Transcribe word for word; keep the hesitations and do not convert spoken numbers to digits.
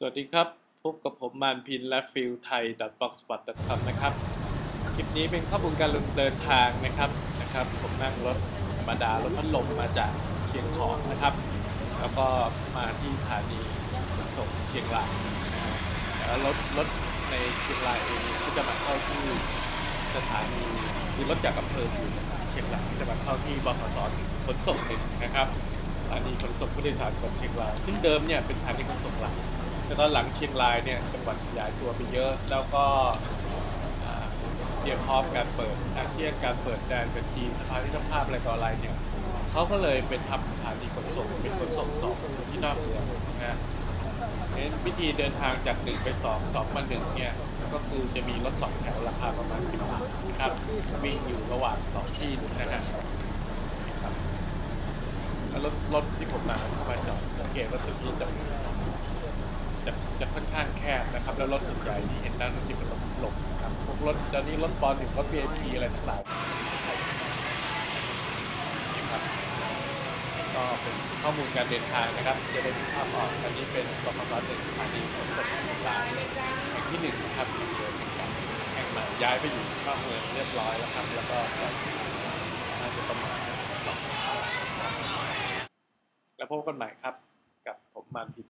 สวัสดีครับพบกับผมมานพินและฟิลไทย ดอท บล็อกสปอต ดอท คอม นะครับคลิปนี้เป็นข้อมูลการเดินทางนะครับนะครับผมนั่งรถธรรมดารถพัดลมมาจากเชียงของนะครับแล้วก็มาที่สถานีขนส่งเชียงรายแล้วรถรถในเชียงรายเองก็จะมาเข้าที่สถานีคือรถจากอำเภออยู่เชียงรายจะมาเข้าที่บขส.ขนส่งหนึ่งนะครับสถานีขนส่งผู้โดยสารของเชียงรายซึ่งเดิมเนี่ยเป็นสถานีขนส่งหลักแต่ตอนหลังเชียงรายเนี่ยจังหวัดขยายตัวไปเยอะแล้วก็เกี่ยวข้องการเปิดอาเซียนการเปิดแดนเป็นจีนสภาพที่ต้องภาพอะไรต่ออะไรเนี่ยเขาก็เลยเป็นทำสถานีขนส่งเป็นขนส่งสองที่นอกเมืองนะเน้นวิธีเดินทางจากหนึ่งไปสองสองมาหนึ่งเนี่ยก็คือจะมีรถสองแถวราคาประมาณสิบบาทครับวิ่งอยู่ระหว่างสองที่นะครับรถรถที่ผมมาเข้ามาจอดสังเกตรถจะมีจะจะค่อนข้างแคบนะครับแล้วรถส่วนใหญ่ที่เห็นด้านนู้นที่เป็นรถหลบครับพวกรถตอนนี้รถปอนด์หนึ่งรถ วี ไอ พี อะไรทั้งหลายนะครับก็เป็นข้อมูลการเดินทางนะครับจะได้มีภาพออกอันนี้เป็นบขส.หนึ่งสถานีขนส่งแห่งที่หนึ่งนะครับแห่งใหม่ย้ายไปอยู่นอกเมืองเรียบร้อยแล้วครับแล้วก็น่าจะประมาณแล้วพบกันใหม่ครับกับผมมานพิน